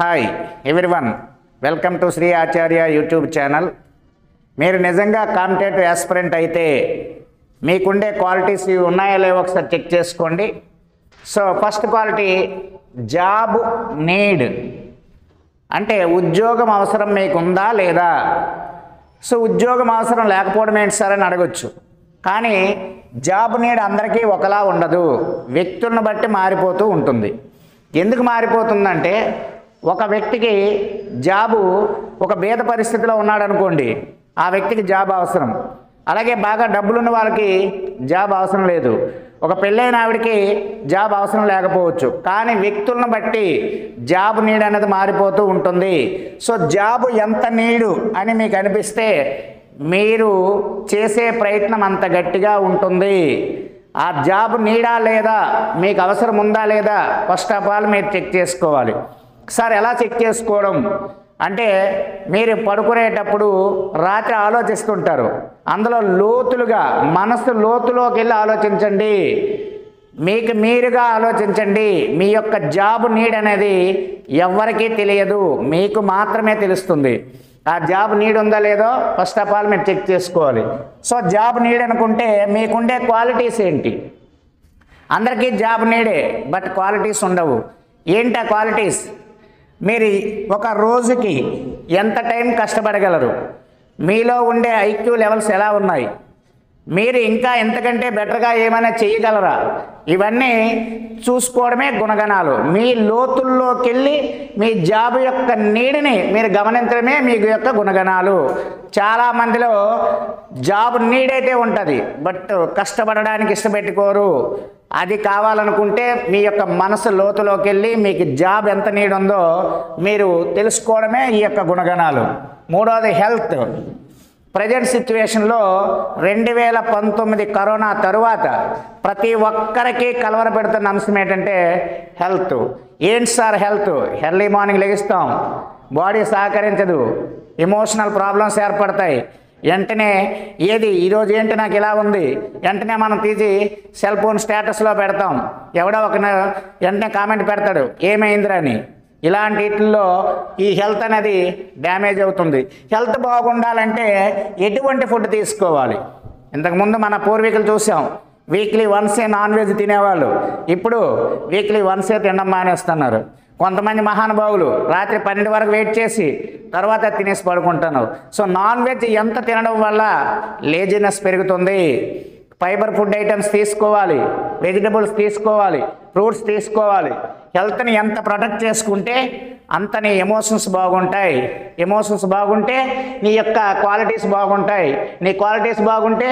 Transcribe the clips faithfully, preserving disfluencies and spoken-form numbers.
Hi everyone welcome to Shri Acharya YouTube channel. మీరు నిజంగా competitive aspirant అయితే మీకుండే క్వాలిటీస్ ఉన్నాయా లేవో ఒకసారి చెక్ చేసుకోండి. So first quality job need, అంటే ఉద్యోగం అవసరం మీకుందా లేదా. సో ఉద్యోగం అవసరం లేకపోవడం ఏంటి సార్ అని అడగొచ్చు, కానీ జాబ్ నీడ్ అందరికీ ఒకలా ఉండదు, వ్యక్తులను బట్టి మారిపోతూ ఉంటుంది. ఎందుకు మారిపోతుందంటే ఒక వ్యక్తికి జాబు ఒక భేద పరిస్థితిలో ఉన్నాడు అనుకోండి, ఆ వ్యక్తికి జాబ్ అవసరం. అలాగే బాగా డబ్బులున్న వాళ్ళకి జాబ్ అవసరం లేదు, ఒక పెళ్ళైన ఆవిడికి జాబ్ అవసరం లేకపోవచ్చు. కానీ వ్యక్తులను బట్టి జాబ్ నీడ్ అనేది మారిపోతూ ఉంటుంది. సో జాబ్ ఎంత నీడు అని మీకు అనిపిస్తే మీరు చేసే ప్రయత్నం అంత గట్టిగా ఉంటుంది. ఆ జాబ్ నీడా లేదా, మీకు అవసరం ఉందా లేదా ఫస్ట్ ఆఫ్ ఆల్ మీరు చెక్ చేసుకోవాలి. సార్ ఎలా చెక్ చేసుకోవడం అంటే, మీరు పడుకునేటప్పుడు రాత్రి ఆలోచిస్తుంటారు, అందులో లోతులుగా మనసు లోతులోకి వెళ్ళి ఆలోచించండి, మీకు మీరుగా ఆలోచించండి. మీ యొక్క జాబ్ నీడ్ అనేది ఎవరికీ తెలియదు, మీకు మాత్రమే తెలుస్తుంది. ఆ జాబ్ నీడ్ ఉందా లేదో ఫస్ట్ ఆఫ్ ఆల్ మీరు చెక్ చేసుకోవాలి. సో జాబ్ నీడ్ అనుకుంటే మీకుండే క్వాలిటీస్ ఏంటి? అందరికీ జాబ్ నీడే, బట్ క్వాలిటీస్ ఉండవు. ఏంటి ఆ క్వాలిటీస్? మీరు ఒక రోజుకి ఎంత టైం కష్టపడగలరు, మీలో ఉండే ఐక్యూ లెవెల్స్ ఎలా ఉన్నాయి, మీరు ఇంకా ఎంతకంటే బెటర్గా ఏమైనా చేయగలరా, ఇవన్నీ చూసుకోవడమే గుణగణాలు. మీ లోతుల్లోకి వెళ్ళి మీ జాబ్ యొక్క నీడ్ని మీరు గమనించడమే మీ యొక్క గుణగణాలు. చాలామందిలో జాబ్ నీడ్ అయితే ఉంటుంది, బట్ కష్టపడడానికి ఇష్టపెట్టుకోరు. అది కావాలనుకుంటే మీ యొక్క మనసు లోతులోకి వెళ్ళి మీకు జాబ్ ఎంత నీడ్ ఉందో మీరు తెలుసుకోవడమే ఈ యొక్క గుణగణాలు. మూడవది హెల్త్. ప్రజెంట్ సిచ్యువేషన్లో రెండు వేల పంతొమ్మిది కరోనా తరువాత ప్రతి ఒక్కరికి కలవర పెడుతున్న అంశం ఏంటంటే హెల్త్. ఏంటి సార్ హెల్త్? ఎర్లీ మార్నింగ్ లెగిస్తాం, బాడీ సహకరించదు, ఎమోషనల్ ప్రాబ్లమ్స్ ఏర్పడతాయి. వెంటనే ఏది ఈరోజు ఏంటి నాకు ఇలా ఉంది వెంటనే మనం తీసి సెల్ ఫోన్ స్టేటస్లో పెడతాం, ఎవడో ఒక వెంటనే కామెంట్ పెడతాడు ఏమైందిరా అని. ఇలాంటి వీటిల్లో ఈ హెల్త్ అనేది డ్యామేజ్ అవుతుంది. హెల్త్ బాగుండాలంటే ఎటువంటి ఫుడ్ తీసుకోవాలి? ఇంతకుముందు మన పూర్వీకులు చూసాం, వీక్లీ వన్సే నాన్ వెజ్ తినేవాళ్ళు, ఇప్పుడు వీక్లీ వన్సే తినడం మానేస్తున్నారు. కొంతమంది మహానుభావులు రాత్రి పన్నెండు వరకు వెయిట్ చేసి తర్వాత తినేసి పడుకుంటున్నారు. సో నాన్ వెజ్ ఎంత తినడం వల్ల లేజినెస్ పెరుగుతుంది. ఫైబర్ ఫుడ్ ఐటమ్స్ తీసుకోవాలి, వెజిటబుల్స్ తీసుకోవాలి, ఫ్రూట్స్ తీసుకోవాలి. హెల్త్ని ఎంత ప్రొటెక్ట్ చేసుకుంటే అంత నీ ఎమోషన్స్ బాగుంటాయి. ఎమోషన్స్ బాగుంటే నీ యొక్క క్వాలిటీస్ బాగుంటాయి, నీ క్వాలిటీస్ బాగుంటే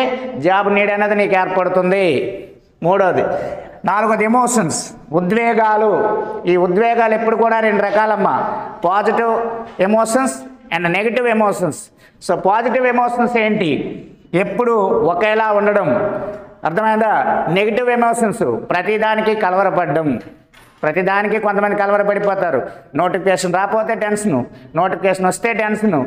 జాబ్ నీడ్ అనేది నీకు ఏర్పడుతుంది. మూడోది నాలుగోది ఎమోషన్స్, ఉద్వేగాలు. ఈ ఉద్వేగాలు ఎప్పుడు కూడా రెండు రకాలమ్మా, positive emotions and negative emotions. So positive emotions ఏంటి? ఎప్పుడు ఒకేలా ఉండడం, అర్థమైందా? నెగిటివ్ ఎమోషన్స్ ప్రతిదానికి కలవరపడడం, ప్రతిదానికి కొంతమంది కలవరపడిపోతారు. నోటిఫికేషన్ రాకపోతే టెన్షను, నోటిఫికేషన్ వస్తే టెన్షను,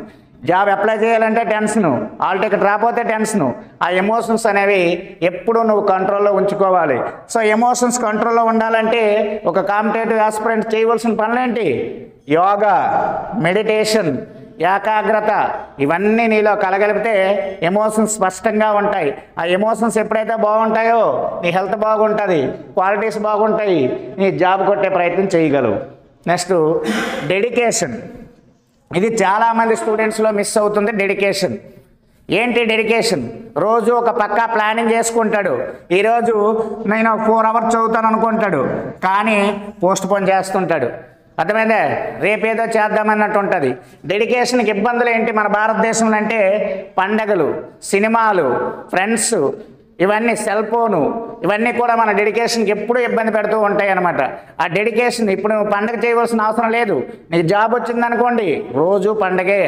జాబ్ అప్లై చేయాలంటే టెన్షను, ఆల్ టికెట్ రాకపోతే టెన్షను. ఆ ఎమోషన్స్ అనేవి ఎప్పుడూ నువ్వు కంట్రోల్లో ఉంచుకోవాలి. సో ఎమోషన్స్ కంట్రోల్లో ఉండాలంటే ఒక కాంపిటేటివ్ ఆస్పిరెంట్ చేయవలసిన పనులేంటి? యోగా, మెడిటేషన్, ఏకాగ్రత, ఇవన్నీ నీలో కలగలిపితే ఎమోషన్స్ స్పష్టంగా ఉంటాయి. ఆ ఎమోషన్స్ ఎప్పుడైతే బాగుంటాయో నీ హెల్త్ బాగుంటుంది, క్వాలిటీస్ బాగుంటాయి, నీ జాబ్ కొట్టే ప్రయత్నం చేయగలవు. Next dedication. ఇది చాలామంది స్టూడెంట్స్లో మిస్ అవుతుంది. డెడికేషన్ ఏంటి? డెడికేషన్ రోజు ఒక పక్క ప్లానింగ్ చేసుకుంటాడు, ఈరోజు నేను ఫోర్ అవర్స్ చదువుతాను అనుకుంటాడు, కానీ పోస్ట్ పోన్ చేస్తుంటాడు. అర్థమైందే, రేపేదో చేద్దామన్నట్టు ఉంటుంది. డెడికేషన్కి ఇబ్బందులు ఏంటి మన భారతదేశంలో అంటే పండగలు, సినిమాలు, ఫ్రెండ్స్, ఇవన్నీ, సెల్ ఫోను, ఇవన్నీ కూడా మన డెడికేషన్కి ఎప్పుడూ ఇబ్బంది పెడుతూ ఉంటాయి అన్నమాట. ఆ డెడికేషన్ ఇప్పుడు నువ్వు పండగ చేయవలసిన అవసరం లేదు, నీకు జాబ్ వచ్చిందనుకోండి రోజు పండగే,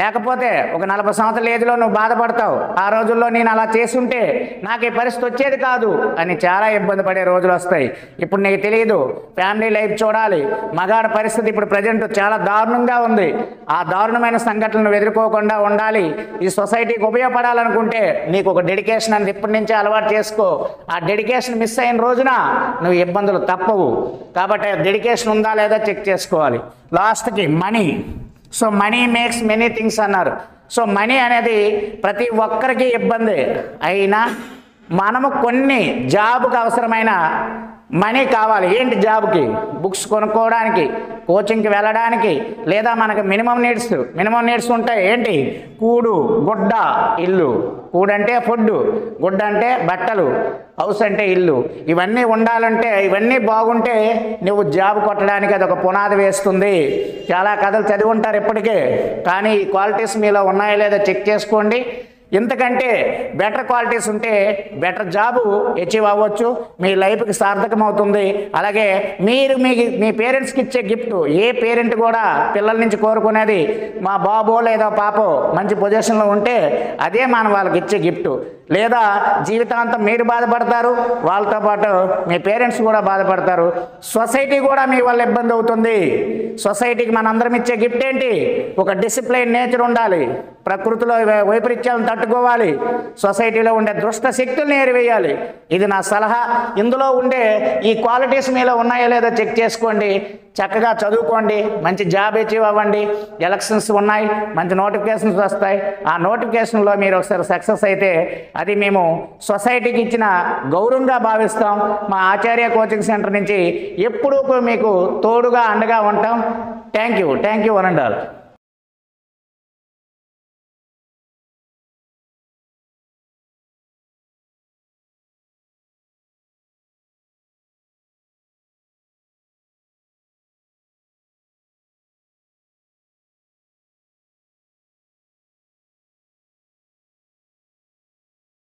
లేకపోతే ఒక నలభై సంవత్సరాల ఏజ్లో నువ్వు బాధపడతావు, ఆ రోజుల్లో నేను అలా చేసుంటే నాకు ఈ పరిస్థితి వచ్చేది కాదు అని చాలా ఇబ్బంది పడే రోజులు వస్తాయి. ఇప్పుడు నీకు తెలియదు, ఫ్యామిలీ లైఫ్ చూడాలి. మగాడి పరిస్థితి ఇప్పుడు ప్రజెంట్ చాలా దారుణంగా ఉంది. ఆ దారుణమైన సంఘటనలను ఎదుర్కోకుండా ఉండాలి. ఈ సొసైటీకి ఉపయోగపడాలనుకుంటే నీకు ఒక డెడికేషన్ అనేది ఇప్పటి నుంచే అలవాటు చేసుకో. ఆ డెడికేషన్ మిస్ అయిన రోజున నువ్వు ఇబ్బందులు తప్పవు. కాబట్టి డెడికేషన్ ఉందా లేదా చెక్ చేసుకోవాలి. లాస్ట్కి money. So money makes many things అన్నారు. సో మనీ అనేది ప్రతి ఒక్కరికి ఇబ్బంది అయినా మనము కొన్ని జాబ్కి అవసరమైన మనీ కావాలి. ఏంటి జాబ్కి? బుక్స్ కొనుక్కోవడానికి, కోచింగ్కి వెళ్ళడానికి, లేదా మనకు మినిమం నీడ్స్ మినిమం నీడ్స్ ఉంటాయి. ఏంటి? కూడు, గుడ్డ, ఇల్లు. కూడు అంటే ఫుడ్, గుడ్డ అంటే బట్టలు, హౌస్ అంటే ఇల్లు. ఇవన్నీ ఉండాలంటే, ఇవన్నీ బాగుంటే నువ్వు జాబ్ కొట్టడానికి అది ఒక పునాది వేస్తుంది. చాలా కథలు చదివి ఉంటారు ఇప్పటికే, కానీ ఈ క్వాలిటీస్ మీలో ఉన్నాయో లేదో చెక్ చేసుకోండి. ఇంతకంటే బెటర్ క్వాలిటీస్ ఉంటే బెటర్ జాబు అచీవ్ అవ్వచ్చు, మీ లైఫ్కి సార్థకం అవుతుంది. అలాగే మీరు మీ మీ పేరెంట్స్కి ఇచ్చే గిఫ్ట్, ఏ పేరెంట్ కూడా పిల్లల నుంచి కోరుకునేది మా బాబో లేదా పాపో మంచి పొజిషన్లో ఉంటే అదే మనం వాళ్ళకి ఇచ్చే గిఫ్ట్. లేదా జీవితాంతం మీరు బాధపడతారు, వాళ్ళతో పాటు మీ పేరెంట్స్ కూడా బాధపడతారు. సొసైటీ కూడా మీ వల్ల ఇబ్బంది అవుతుంది. సొసైటీకి మనందరం ఇచ్చే గిఫ్ట్ ఏంటి? ఒక డిసిప్లైన్ నేచర్ ఉండాలి, ప్రకృతిలో వైపరీత్యాలను తట్టుకోవాలి, సొసైటీలో ఉండే దుష్ట శక్తుల్ని ఏరివేయాలి. ఇది నా సలహా. ఇందులో ఉండే ఈ క్వాలిటీస్ మీలో ఉన్నాయో లేదో చెక్ చేసుకోండి. చక్కగా చదువుకోండి, మంచి జాబ్ అచీవ్ అవ్వండి. ఎలక్షన్స్ ఉన్నాయి, మంచి నోటిఫికేషన్స్ వస్తాయి. ఆ నోటిఫికేషన్లో మీరు ఒకసారి సక్సెస్ అయితే అది మేము సొసైటీకి ఇచ్చిన గౌరవంగా భావిస్తాం. మా ఆచార్య కోచింగ్ సెంటర్ నుంచి ఎప్పుడూ మీకు తోడుగా అండగా ఉంటాం. Thank you thank you one and all.